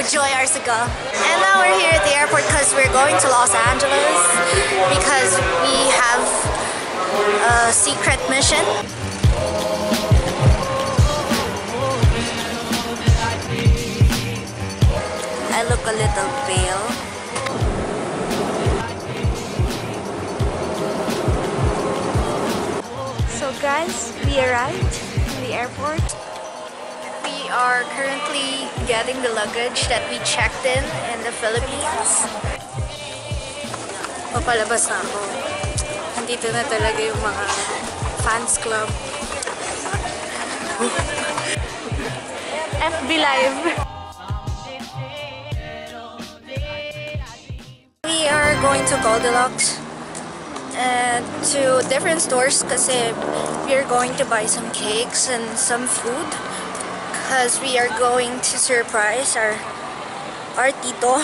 enjoy our cigar. And now we're here at the airport because we're going to Los Angeles because we have a secret mission. I look a little pale. So guys, we arrived in the airport. We are currently getting the luggage that we checked in the Philippines. Papalabas na ako. Andito na talaga yung mga fans club. FB Live. We are going to Goldilocks to different stores because we are going to buy some cakes and some food because we are going to surprise our tito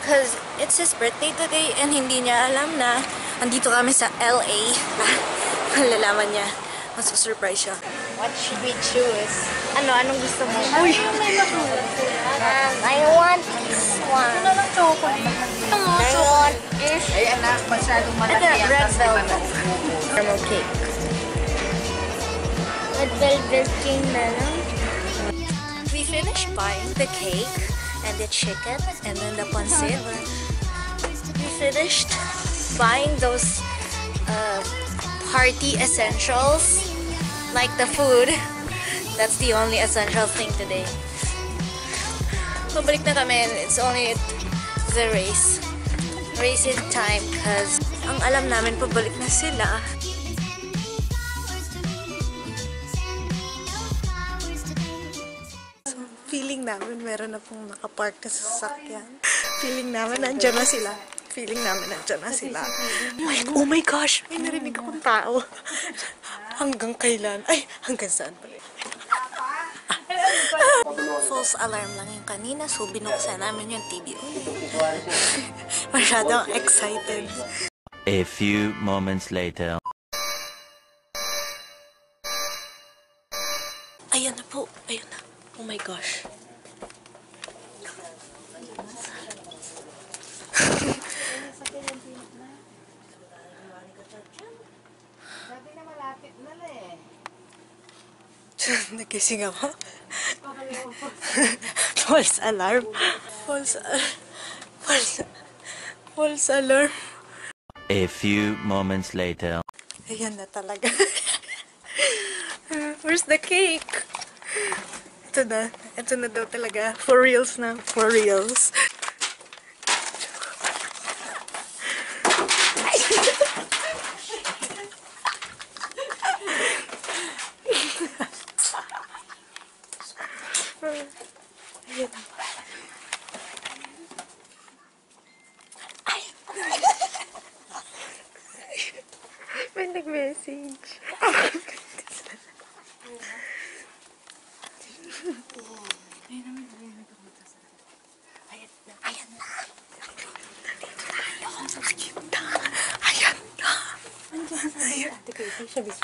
because it's his birthday today and hindi niya alam na andito kami sa LA. Malalaman niya. Masusurprise siya. What should we choose? Anong gusto mo? Uy! I want this one. Ano lang chocolate? Ay anak, masyadong malaki ang caramel cake. Red velvet cake na lang. We finished buying the cake and the chicken and then the pancit. We finished buying those party essentials like the food. That's the only essential thing today. Mabalik na kami. It's only the race in time because ang alam namin pabalik na sila. So, feeling namin meron na pong nakapark na sasakyan. Feeling namin nandiyan na sila. Like, oh my gosh! May narinig akong tao. Hanggang kailan? Ay, hanggang saan pala? False alarm lang yung kanina, so binuksan namin yung TV. Masyadong excited. A few moments later. Ayan na po. Ayan na. Oh my gosh. Nagising ako. False alarm. False alarm. A few moments later. Ayan na talaga. Where's the cake? Ito na. Ito na daw talaga. For reals na. For reals. Message.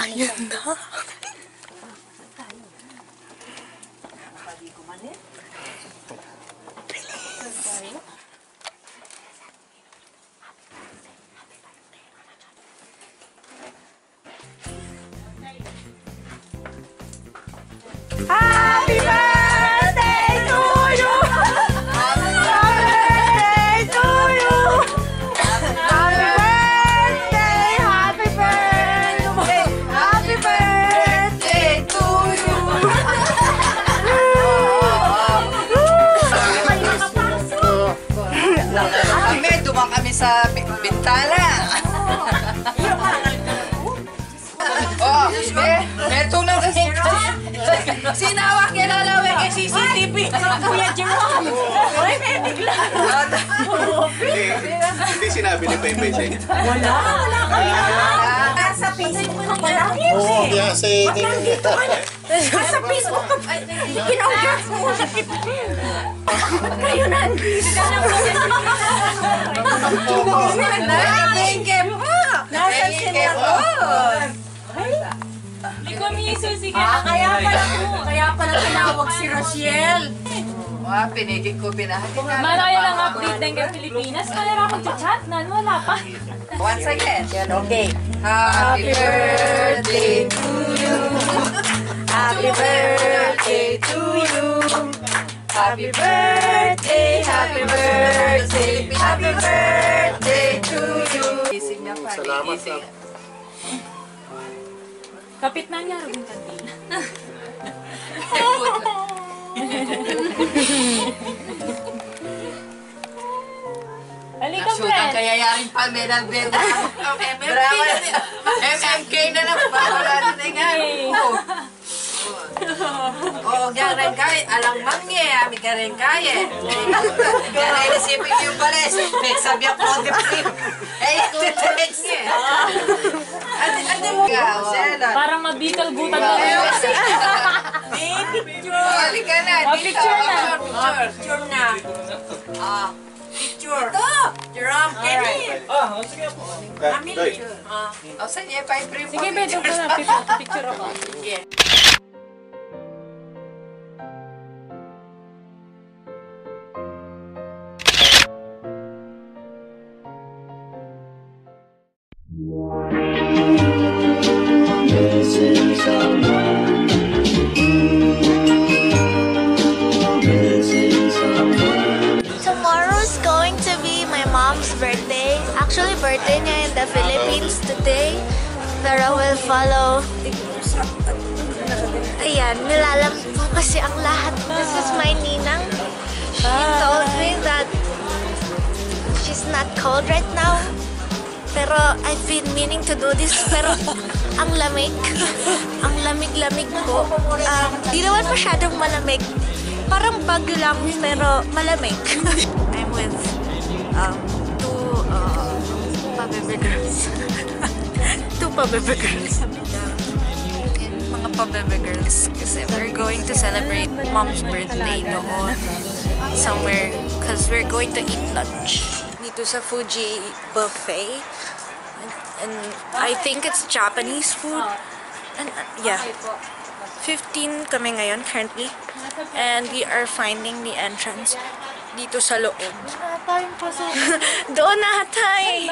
Ayan na. Happy birthday to you! Happy birthday! Happy birthday to you! Kami, dumang kami sa bintana. Oh, eto na kasi. Sinawak niya na lawin kay CCTV. Kuya Jerome! Ay, may bigla! Hindi sinabi ni Pepe siya. Wala! Wala kami! Sa Facebook ka pala? Oo, kaya sa... Pagkang dito ka na! Sa Facebook ka pala! Kinaugas mo ko sa tip! Ba't kayo nandito? Nainggit mo! Nainggit mo! Hindi kami yung susi. Kaya pala tinawag si Rochelle. Pinigit ko, pinahati na. Maraya lang update ng Pilipinas. Kaya ako chat na, wala pa. Once again. Okay. Happy birthday to you. Happy birthday to you. Happy birthday, happy birthday, happy birthday to you. Isig na pa. Salamat na. Kapit na niya, Rubin Cantina. Alikang friend! Kayayaring pa, Meral Beda. MMK na lang. Wala na na nga. Oo, gano'n kayo. Alang mangye, aming gano'n kayo. Gano'n isipin yung pares. Sabi ang positive. Eh, text niya. Ano mo? Parang mabital gutan lang. Eh, picture. Halika na. Picture na. Picture na. Picture. Ito! Jerome, Kenny! Oh, sige po. Amin. O, sige, pa-improve. Sige, medyo ko na. Picture ako. Sige. Actually, birthday niya in the Philippines today. Tara will follow. Ayan, nilalampo kasi ang lahat. This is my ninang. She told me that she's not cold right now. Pero I've been meaning to do this. Pero ang lamig. Ang lamig-lamig ko. Di naman masyadong malamig. Parang bagyo lang pero malamig. I'm with pabebe girls. Two pabebe girls. Mga pabebe girls. Kasi we're going to celebrate mom's birthday noon. Somewhere. Because we're going to eat lunch. Dito sa Fuji Buffet. And I think it's Japanese food. And yeah. 15 kami ngayon currently. And we are finding the entrance. Dito sa loob. Doon na hatay!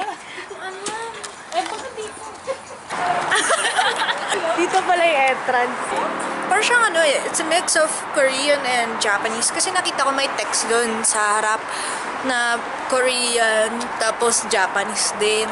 Dito pala yung entrance. Parang siyang ano eh, it's a mix of Korean and Japanese. Kasi nakita ko may text doon sa harap na Korean tapos Japanese din.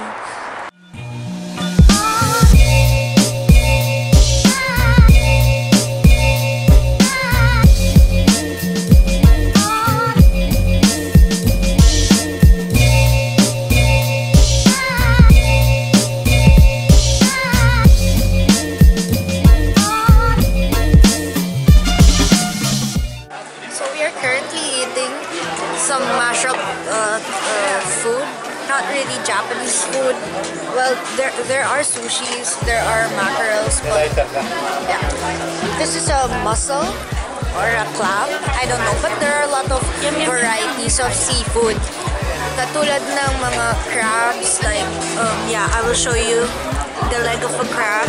Some mashup food, not really Japanese food. Well, there are sushis, there are mackerels, but yeah. This is a mussel or a clam, I don't know, but there are a lot of varieties of seafood. Katulad ng mga crabs, like, yeah, I will show you the leg of a crab.